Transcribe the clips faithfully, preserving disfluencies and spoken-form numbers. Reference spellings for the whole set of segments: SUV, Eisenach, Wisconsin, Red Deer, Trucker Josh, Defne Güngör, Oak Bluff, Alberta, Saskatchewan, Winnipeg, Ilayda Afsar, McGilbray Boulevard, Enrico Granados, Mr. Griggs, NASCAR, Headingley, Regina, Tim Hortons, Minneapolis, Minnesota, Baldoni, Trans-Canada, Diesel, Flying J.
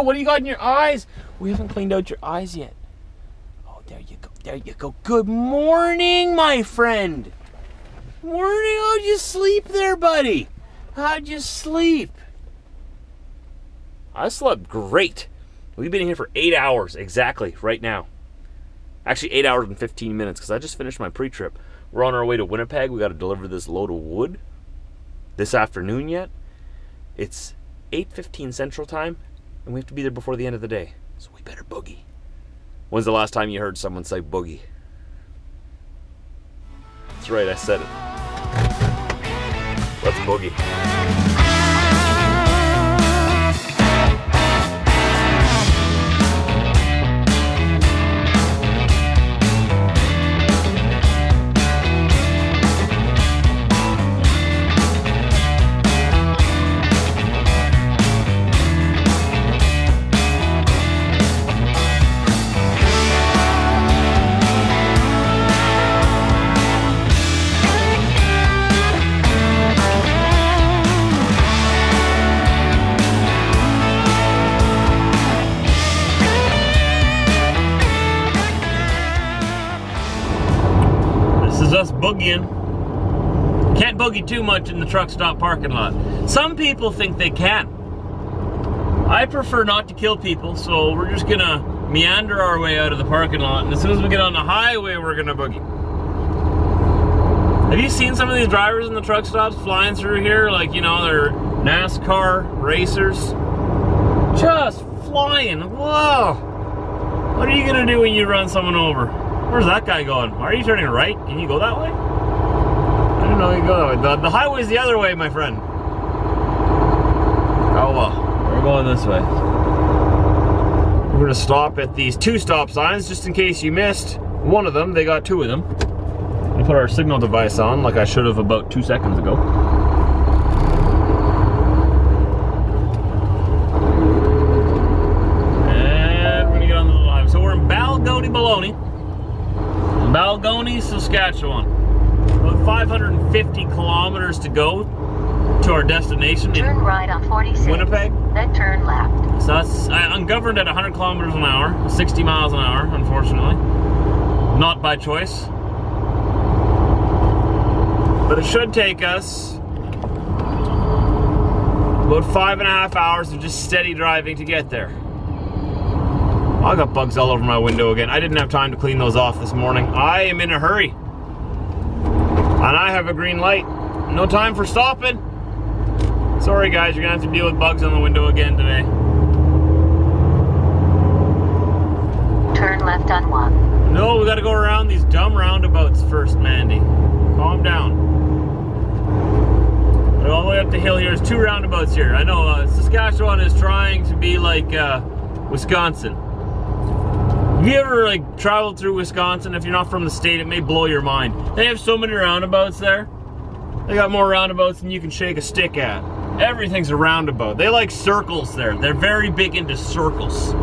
Rachel, what do you got in your eyes? We haven't cleaned out your eyes yet. Oh, there you go. There you go. Good morning, my friend. Morning. How'd you sleep there, buddy? How'd you sleep? I slept great. We've been here for eight hours exactly right now. Actually, eight hours and fifteen minutes because I just finished my pre-trip. We're on our way to Winnipeg. We got to deliver this load of wood this afternoon yet. It's eight fifteen Central Time, and we have to be there before the end of the day. So we better boogie. When's the last time you heard someone say boogie? That's right, I said it. Let's boogie. Can't boogie too much in the truck stop parking lot. Some people think they can. I prefer not to kill people, so we're just gonna meander our way out of the parking lot, and as soon as we get on the highway, we're gonna boogie. Have you seen some of these drivers in the truck stops flying through here? Like, you know, they're NASCAR racers. Just flying. Whoa. What are you gonna do when you run someone over? Where's that guy going? Are you turning right? Can you go that way? No, you go the, the highway's the other way, my friend. Oh well, we're going this way. We're gonna stop at these two stop signs just in case you missed one of them. They got two of them. We put our signal device on like I should have about two seconds ago. And we're gonna get on the live. So we're in Baldoni, Baldoni, Baldoni, Saskatchewan. five hundred fifty kilometers to go to our destination. Turn right on forty-six. Winnipeg. Then turn left. So that's, I'm governed at one hundred kilometers an hour, sixty miles an hour, unfortunately. Not by choice. But it should take us about five and a half hours of just steady driving to get there. I got bugs all over my window again. I didn't have time to clean those off this morning. I am in a hurry. And I have a green light. No time for stopping. Sorry guys, you're gonna have to deal with bugs on the window again today. Turn left on one. No, we gotta go around these dumb roundabouts first, Mandy. Calm down. All the way up the hill here, there's two roundabouts here. I know uh, Saskatchewan is trying to be like uh, Wisconsin. Have you ever like traveled through Wisconsin? If you're not from the state, it may blow your mind. They have so many roundabouts there. They got more roundabouts than you can shake a stick at. Everything's a roundabout. They like circles there. They're very big into circles.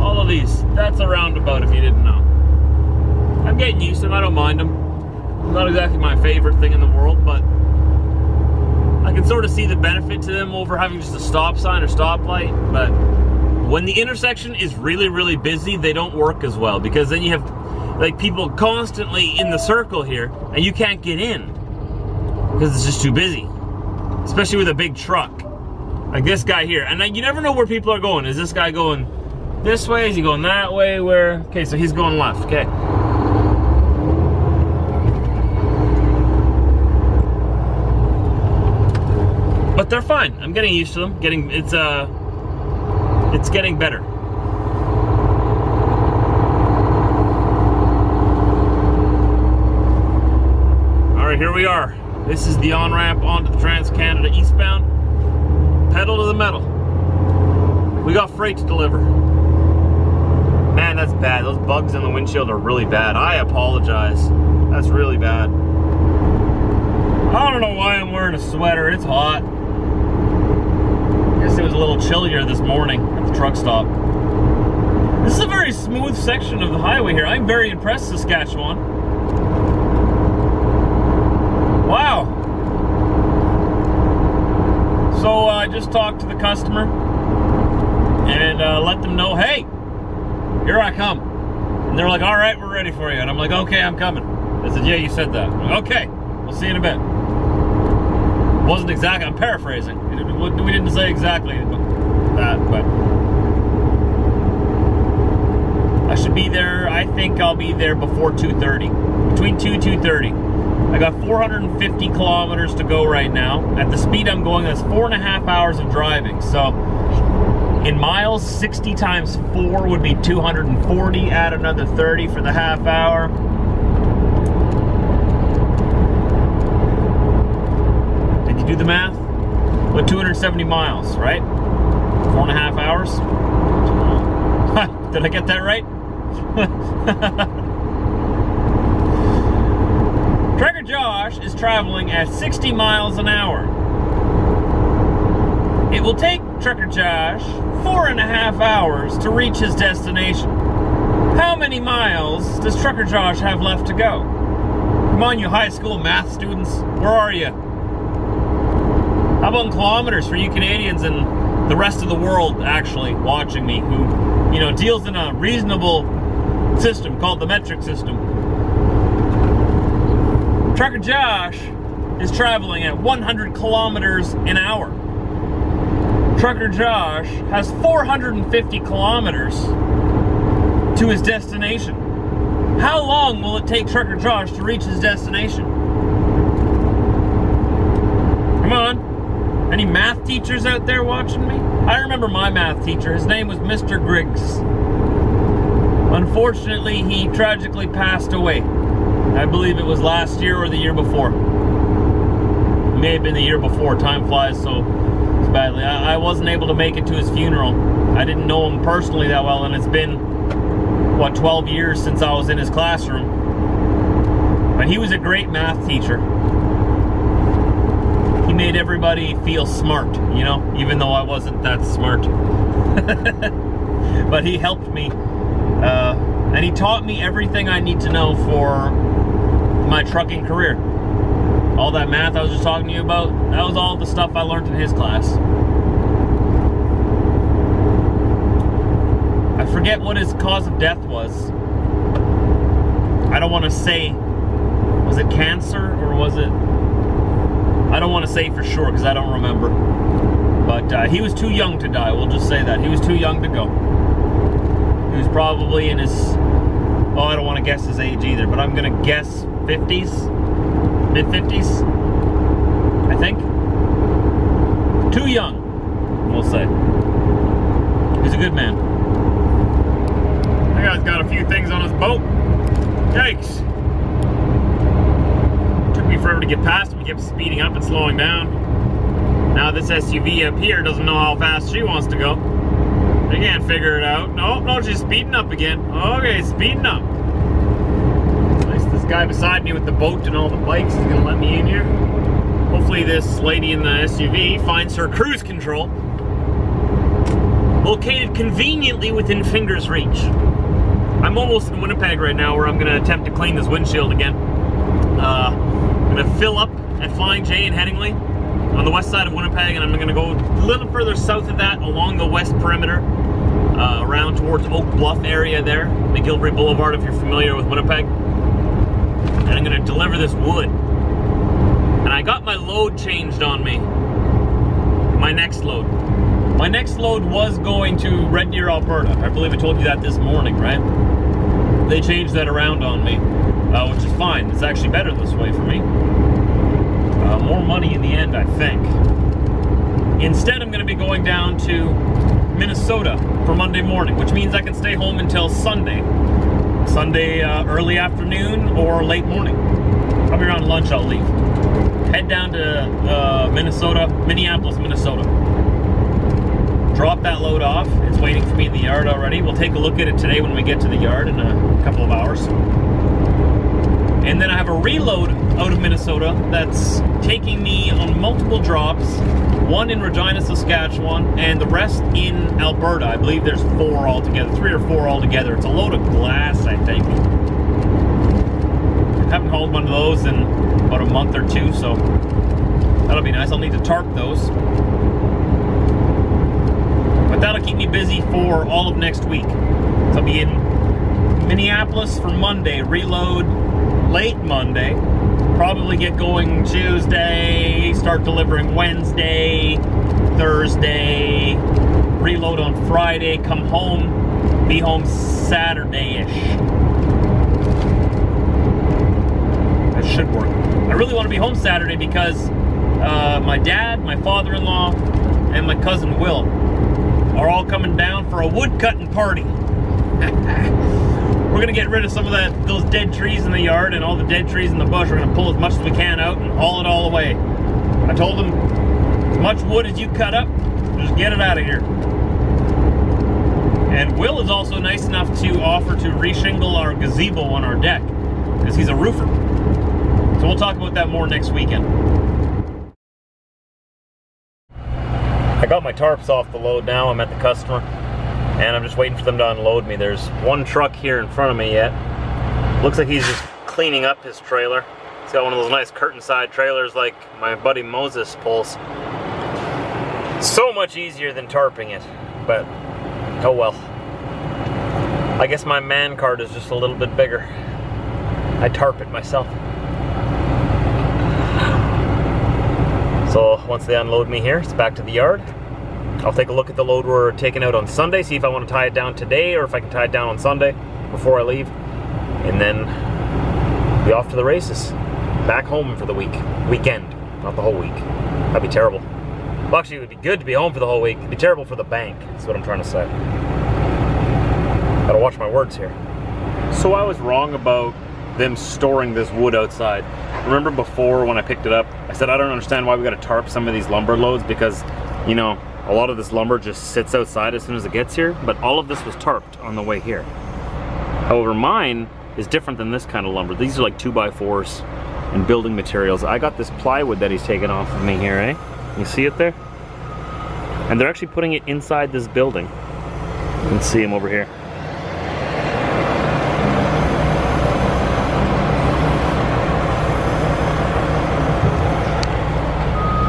All of these. That's a roundabout if you didn't know. I'm getting used to them. I don't mind them. Not exactly my favorite thing in the world, but I can sort of see the benefit to them over having just a stop sign or stoplight, but when the intersection is really, really busy, they don't work as well, because then you have like people constantly in the circle here and you can't get in because it's just too busy, especially with a big truck like this guy here. And then you never know where people are going. Is this guy going this way? Is he going that way? Where? Okay, so he's going left. Okay. But they're fine. I'm getting used to them. Getting, it's a... Uh, It's getting better. All right, here we are. This is the on-ramp onto the Trans-Canada eastbound. Pedal to the metal. We got freight to deliver. Man, that's bad. Those bugs in the windshield are really bad. I apologize. That's really bad. I don't know why I'm wearing a sweater. It's hot. I guess it was a little chillier this morning at the truck stop. This is a very smooth section of the highway here. I'm very impressed, Saskatchewan. Wow. So uh, just talk to the customer and uh, let them know, hey, here I come. And they're like, all right, we're ready for you. And I'm like, okay, I'm coming. I said, yeah, you said that. Like, okay, we'll see you in a bit. Wasn't exactly, I'm paraphrasing. We didn't say exactly that, but I should be there. I think I'll be there before two thirty, between two and two thirty. I got four hundred fifty kilometers to go right now. At the speed I'm going, that's four and a half hours of driving. So in miles, sixty times four would be two hundred forty. Add another thirty for the half hour. Did you do the math? With two hundred seventy miles, right? Four and a half hours. Did I get that right? Trucker Josh is traveling at sixty miles an hour. It will take Trucker Josh four and a half hours to reach his destination. How many miles does Trucker Josh have left to go? Come on, you high school math students. Where are you? How about in kilometers for you Canadians and the rest of the world actually watching me, who, you know, deals in a reasonable system called the metric system. Trucker Josh is traveling at one hundred kilometers an hour. Trucker Josh has four hundred fifty kilometers to his destination. How long will it take Trucker Josh to reach his destination? Come on. Any math teachers out there watching me? I remember my math teacher. His name was Mister Griggs. Unfortunately, he tragically passed away. I believe it was last year or the year before. It may have been the year before. Time flies so badly. I, I wasn't able to make it to his funeral. I didn't know him personally that well, and it's been, what, twelve years since I was in his classroom. But he was a great math teacher. He made everybody feel smart, you know, even though I wasn't that smart. But he helped me, uh, and he taught me everything I need to know for my trucking career. All that math I was just talking to you about, that was all the stuff I learned in his class. I forget what his cause of death was. I don't want to say, was it cancer or was it... I don't want to say for sure because I don't remember. But uh, he was too young to die, we'll just say that. He was too young to go. He was probably in his, oh, I don't want to guess his age either, but I'm going to guess fifties, mid fifties, I think. Too young, we'll say. He's a good man. That guy's got a few things on his boat. Yikes. Me forever to get past him. He kept speeding up and slowing down. Now this S U V up here doesn't know how fast she wants to go. They can't figure it out. No, no, she's speeding up again. Okay, speeding up. At least this guy beside me with the boat and all the bikes is gonna let me in here. Hopefully this lady in the S U V finds her cruise control, located conveniently within finger's reach. I'm almost in Winnipeg right now, where I'm gonna attempt to clean this windshield again. Uh, I'm going to fill up at Flying J in Headingley on the west side of Winnipeg, and I'm going to go a little further south of that along the west perimeter, uh, around towards Oak Bluff area there, McGilbray Boulevard if you're familiar with Winnipeg. And I'm going to deliver this wood. And I got my load changed on me. My next load. My next load was going to Red Deer, Alberta. I believe I told you that this morning, right? They changed that around on me. Uh, which is fine. It's actually better this way for me. Uh, more money in the end, I think. Instead, I'm going to be going down to Minnesota for Monday morning, which means I can stay home until Sunday. Sunday uh, early afternoon or late morning. Probably around lunch I'll leave. Head down to uh, Minnesota, Minneapolis, Minnesota. Drop that load off. It's waiting for me in the yard already. We'll take a look at it today when we get to the yard in a couple of hours. And then I have a reload out of Minnesota that's taking me on multiple drops, one in Regina, Saskatchewan, and the rest in Alberta. I believe there's four altogether, three or four altogether. It's a load of glass, I think. I haven't hauled one of those in about a month or two, so that'll be nice. I'll need to tarp those. but that'll keep me busy for all of next week. So I'll be in Minneapolis for Monday, reload late Monday, probably get going Tuesday, start delivering Wednesday, Thursday, reload on Friday, come home, be home Saturday-ish. Should work. I really want to be home Saturday because uh, my dad, my father-in-law, and my cousin Will are all coming down for a wood-cutting party. We're gonna get rid of some of that, those dead trees in the yard and all the dead trees in the bush. We're gonna pull as much as we can out and haul it all away. I told them, as much wood as you cut up, just get it out of here. And Will is also nice enough to offer to reshingle our gazebo on our deck because he's a roofer. So we'll talk about that more next weekend. I got my tarps off the load now. I'm at the customer and I'm just waiting for them to unload me. There's one truck here in front of me yet. Looks like he's just cleaning up his trailer. He's got one of those nice curtain side trailers like my buddy Moses pulls. So much easier than tarping it, but oh well. I guess my man card is just a little bit bigger. I tarp it myself. So once they unload me here, it's back to the yard. I'll take a look at the load we're taking out on Sunday, see if I want to tie it down today or if I can tie it down on Sunday before I leave. And then be off to the races. Back home for the week. Weekend, not the whole week. That'd be terrible. Well, actually, it would be good to be home for the whole week. It'd be terrible for the bank, that's what I'm trying to say. Gotta watch my words here. So I was wrong about them storing this wood outside. Remember before when I picked it up, I said I don't understand why we gotta tarp some of these lumber loads because, you know, a lot of this lumber just sits outside as soon as it gets here, but all of this was tarped on the way here. However, mine is different than this kind of lumber. These are like two by fours and building materials. I got this plywood that he's taken off of me here, eh? You see it there? And they're actually putting it inside this building. You can see him over here.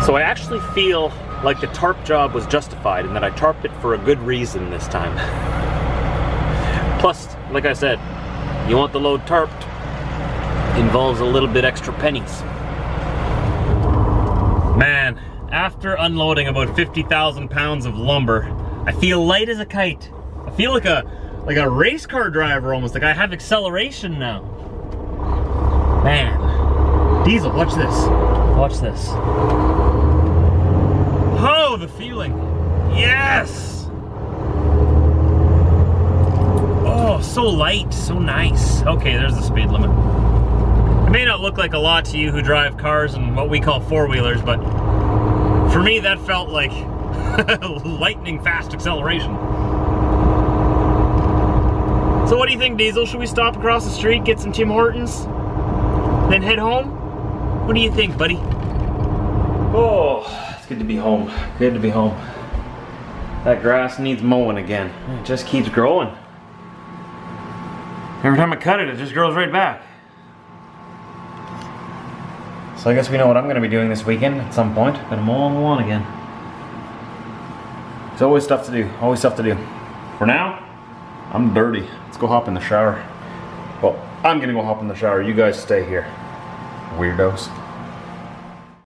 So I actually feel like the tarp job was justified and that I tarped it for a good reason this time. Plus, like I said, you want the load tarped, involves a little bit extra pennies. Man, after unloading about fifty thousand pounds of lumber, I feel light as a kite. I feel like a, like a race car driver almost, like I have acceleration now. Man, diesel, watch this, watch this. Oh, the feeling. Yes! Oh, so light, so nice. Okay, there's the speed limit. It may not look like a lot to you who drive cars and what we call four-wheelers, but for me that felt like lightning fast acceleration. So what do you think, Diesel? Should we stop across the street, get some Tim Hortons, then head home? What do you think, buddy? Oh. Good to be home. Good to be home. That grass needs mowing again. It just keeps growing. Every time I cut it, it just grows right back. So I guess we know what I'm going to be doing this weekend at some point. I'm going to mow on the lawn again. There's always stuff to do. Always stuff to do. For now, I'm dirty. Let's go hop in the shower. Well, I'm going to go hop in the shower. You guys stay here. Weirdos.